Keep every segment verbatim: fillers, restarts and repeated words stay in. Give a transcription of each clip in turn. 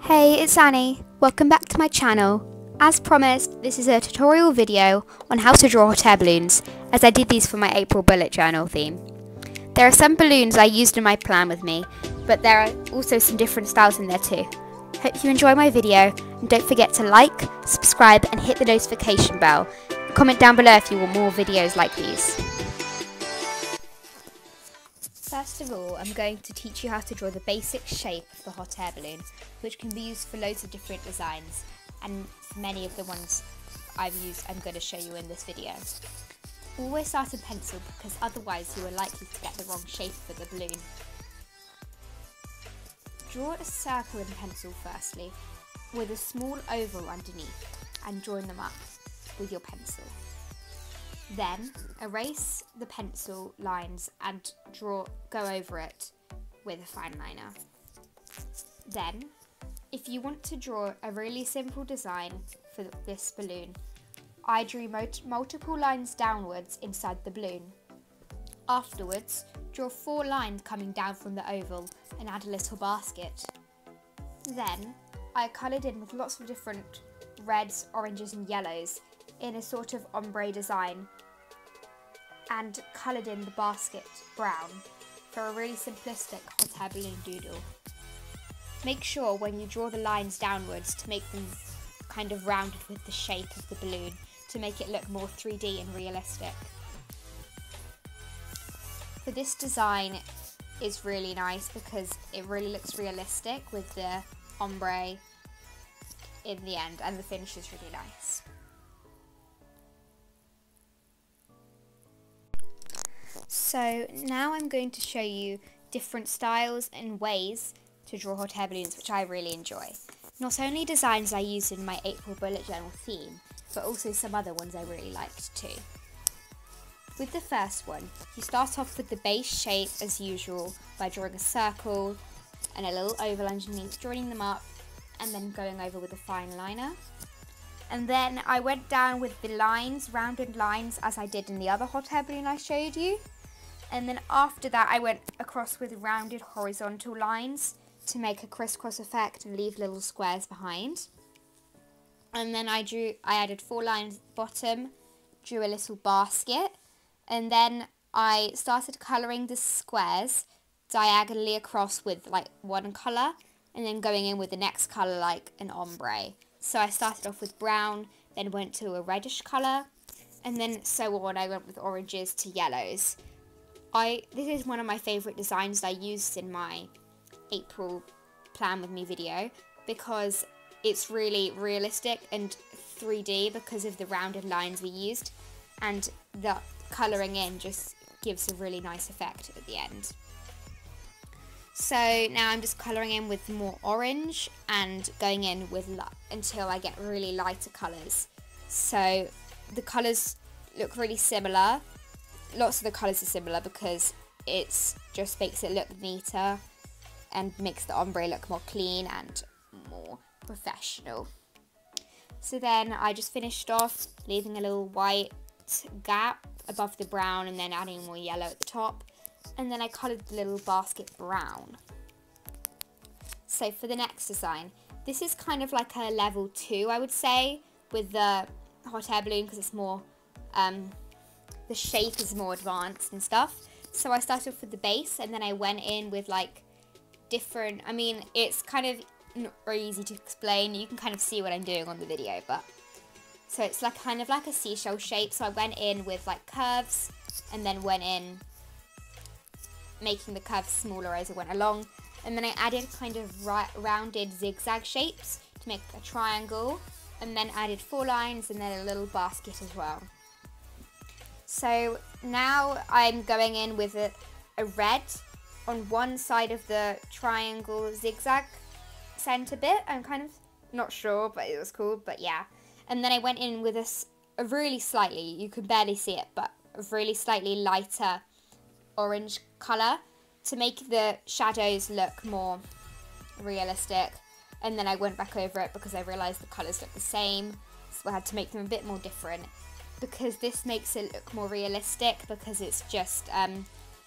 Hey, it's Annie. Welcome back to my channel. As promised, this is a tutorial video on how to draw hot air balloons, as I did these for my April bullet journal theme. There are some balloons I used in my plan with me, but there are also some different styles in there too. Hope you enjoy my video, and don't forget to like, subscribe and hit the notification bell. Comment down below if you want more videos like these. First of all, I'm going to teach you how to draw the basic shape of the hot air balloon, which can be used for loads of different designs, and many of the ones I've used I'm going to show you in this video. Always start in pencil, because otherwise you are likely to get the wrong shape for the balloon. Draw a circle in pencil firstly, with a small oval underneath, and join them up with your pencil. Then erase the pencil lines and draw, go over it with a fine liner. Then, if you want to draw a really simple design for this balloon, I drew multiple lines downwards inside the balloon. Afterwards, draw four lines coming down from the oval and add a little basket. Then, I coloured in with lots of different reds, oranges and yellows in a sort of ombre design, and coloured in the basket brown for a really simplistic hot air balloon doodle. Make sure when you draw the lines downwards to make them kind of rounded with the shape of the balloon to make it look more three D and realistic. So this design is really nice because it really looks realistic with the ombre in the end, and the finish is really nice. So now I'm going to show you different styles and ways to draw hot air balloons, which I really enjoy. Not only designs I used in my April bullet journal theme, but also some other ones I really liked too. With the first one, you start off with the base shape as usual by drawing a circle and a little oval underneath, joining them up and then going over with a fine liner. And then I went down with the lines, rounded lines, as I did in the other hot air balloon I showed you. And then after that I went across with rounded horizontal lines to make a crisscross effect and leave little squares behind. And then I drew, I added four lines at the bottom, drew a little basket, and then I started colouring the squares diagonally across with like one colour and then going in with the next colour like an ombre. So I started off with brown, then went to a reddish colour, and then so on. I went with oranges to yellows. I This is one of my favourite designs I used in my April Plan With Me video, because it's really realistic and three D because of the rounded lines we used, and the colouring in just gives a really nice effect at the end. So now I'm just colouring in with more orange and going in with until I get really lighter colours. So the colours look really similar. Lots of the colours are similar because it just makes it look neater and makes the ombre look more clean and more professional. So then I just finished off leaving a little white gap above the brown and then adding more yellow at the top. And then I coloured the little basket brown. So for the next design, this is kind of like a level two, I would say, with the hot air balloon, because it's more, um, the shape is more advanced and stuff. So I started off with the base and then I went in with like different, I mean, it's kind of not very easy to explain. You can kind of see what I'm doing on the video, but. So it's like kind of like a seashell shape. So I went in with like curves and then went in making the curves smaller as I went along, and then I added kind of right, rounded zigzag shapes to make a triangle, and then added four lines and then a little basket as well. So now I'm going in with a, a red on one side of the triangle zigzag centre bit. I'm kind of not sure, but it was cool, but yeah. And then I went in with a, a really slightly, you can barely see it, but a really slightly lighter orange colour to make the shadows look more realistic, and then I went back over it because I realised the colours look the same, so I had to make them a bit more different, because this makes it look more realistic because it's just um,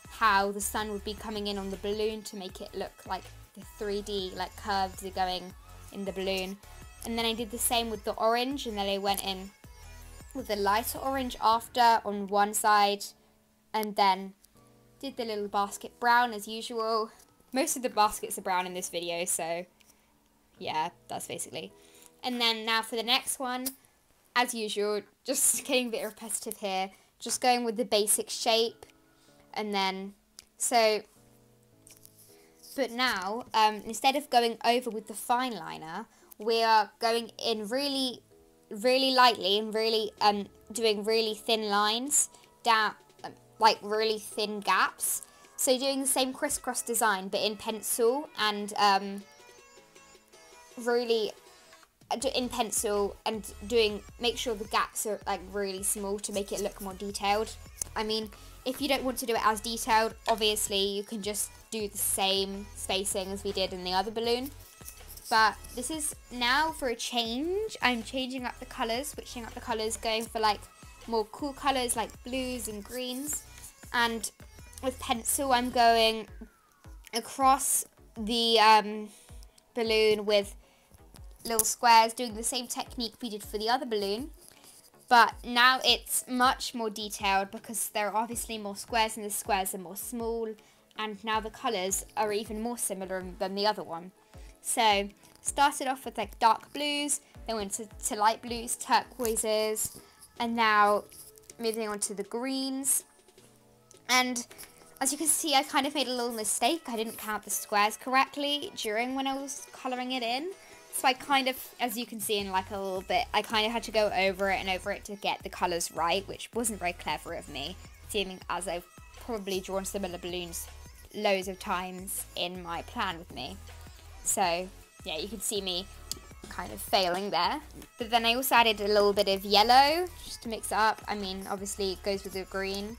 how the sun would be coming in on the balloon to make it look like the three D like curves are going in the balloon. And then I did the same with the orange, and then I went in with the lighter orange after on one side, and then did the little basket brown as usual. Most of the baskets are brown in this video, so yeah, that's basically. And then now for the next one, as usual, just getting a bit repetitive here, just going with the basic shape. And then, so, but now, um, instead of going over with the fine liner, we are going in really, really lightly and really um, doing really thin lines, down, like really thin gaps. So doing the same crisscross design, but in pencil and um, really in pencil and doing, make sure the gaps are like really small to make it look more detailed. I mean, if you don't want to do it as detailed, obviously you can just do the same spacing as we did in the other balloon. But this is now for a change. I'm changing up the colors, switching up the colors, going for like more cool colors like blues and greens. And with pencil, I'm going across the um, balloon with little squares, doing the same technique we did for the other balloon, but now it's much more detailed because there are obviously more squares, and the squares are more small, and now the colors are even more similar than the other one. So started off with like dark blues, then went to, to light blues, turquoises, and now moving on to the greens. And as you can see, I kind of made a little mistake. I didn't count the squares correctly during when I was colouring it in. So I kind of, as you can see in like a little bit, I kind of had to go over it and over it to get the colours right, which wasn't very clever of me, seeing as I've probably drawn similar balloons loads of times in my plan with me. So yeah, you can see me kind of failing there. But then I also added a little bit of yellow just to mix it up. I mean, obviously it goes with the green.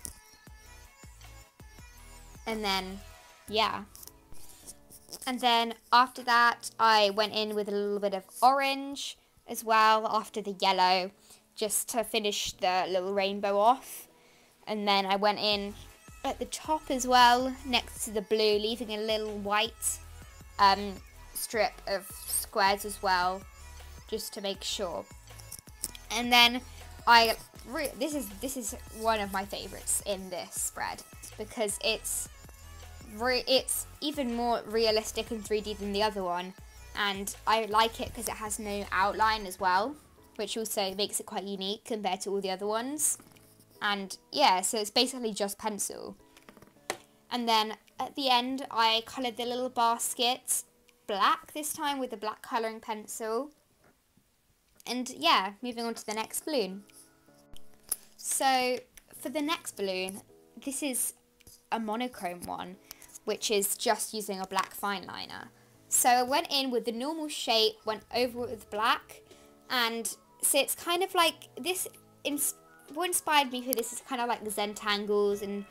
And then, yeah. And then after that, I went in with a little bit of orange as well after the yellow, just to finish the little rainbow off. And then I went in at the top as well, next to the blue, leaving a little white um, strip of squares as well, just to make sure. And then I, re this is this is one of my favorites in this spread, because it's re it's even more realistic and three D than the other one, and I like it because it has no outline as well, which also makes it quite unique compared to all the other ones. And yeah, so it's basically just pencil. And then at the end, I coloured the little basket black this time with a black colouring pencil. And yeah, moving on to the next balloon. So for the next balloon, this is a monochrome one, which is just using a black fine liner. So I went in with the normal shape, went over it with black, and so it's kind of like this. Ins what inspired me for this is kind of like the Zentangles and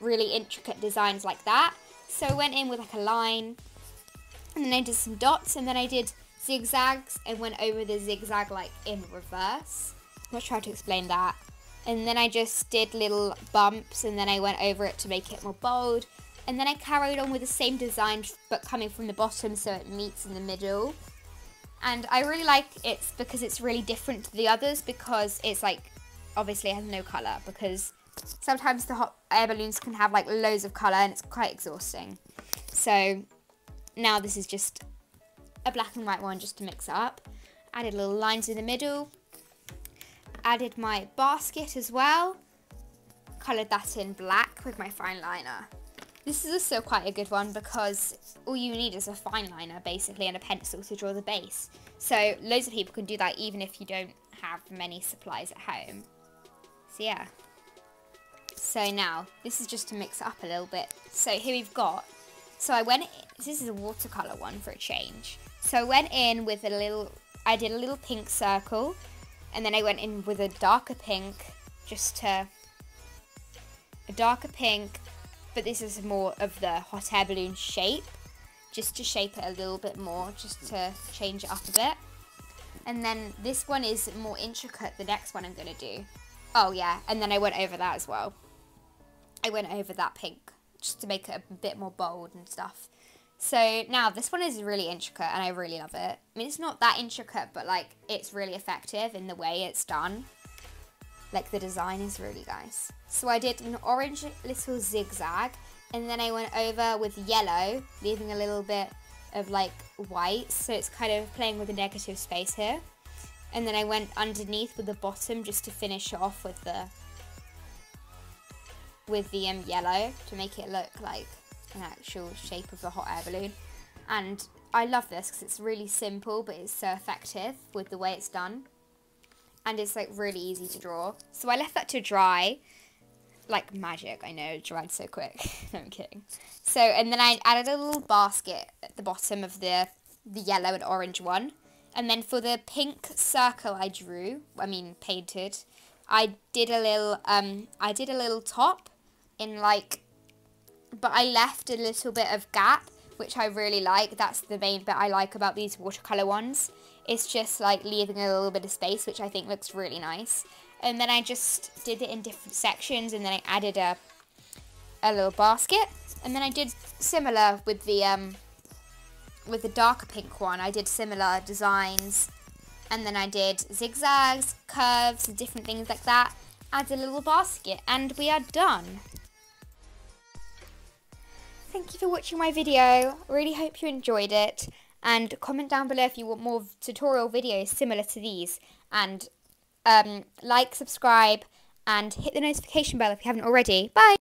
really intricate designs like that. So I went in with like a line, and then I did some dots, and then I did zigzags and went over the zigzag like in reverse. I'm not sure how to explain that. And then I just did little bumps, and then I went over it to make it more bold. And then I carried on with the same design, but coming from the bottom, so it meets in the middle. And I really like it because it's really different to the others, because it's like, obviously it has no colour, because sometimes the hot air balloons can have like loads of colour and it's quite exhausting. So now this is just a black and white one just to mix up. Added little lines in the middle. Added my basket as well, coloured that in black with my fine liner. This is also quite a good one because all you need is a fine liner basically and a pencil to draw the base. So loads of people can do that even if you don't have many supplies at home. So yeah. So now, this is just to mix up a little bit. So here we've got, so I went, this is a watercolour one for a change. So I went in with a little, I did a little pink circle. And then I went in with a darker pink, just to, a darker pink, but this is more of the hot air balloon shape, just to shape it a little bit more, just to change it up a bit. And then this one is more intricate, the next one I'm going to do. Oh yeah, and then I went over that as well. I went over that pink, just to make it a bit more bold and stuff. So now this one is really intricate and I really love it. I mean, it's not that intricate, but like it's really effective in the way it's done. Like the design is really nice. So I did an orange little zigzag and then I went over with yellow, leaving a little bit of like white. So it's kind of playing with a negative space here. And then I went underneath with the bottom just to finish it off with the with the um, yellow to make it look like an actual shape of the hot air balloon. And I love this because it's really simple, but it's so effective with the way it's done. And it's like really easy to draw. So I left that to dry, like magic. I know, it dried so quick. No, I'm kidding. So, and then I added a little basket at the bottom of the, the yellow and orange one. And then for the pink circle I drew, I mean painted, I did a little, um, I did a little top in like, but I left a little bit of gap, which I really like. That's the main bit I like about these watercolor ones. It's just like leaving a little bit of space, which I think looks really nice. And then I just did it in different sections, and then I added a, a little basket. And then I did similar with the, um, with the darker pink one. I did similar designs, and then I did zigzags, curves, and different things like that. Add a little basket, and we are done. Thank you for watching my video. Really hope you enjoyed it, and comment down below if you want more tutorial videos similar to these, and um, like, subscribe, and hit the notification bell if you haven't already. Bye!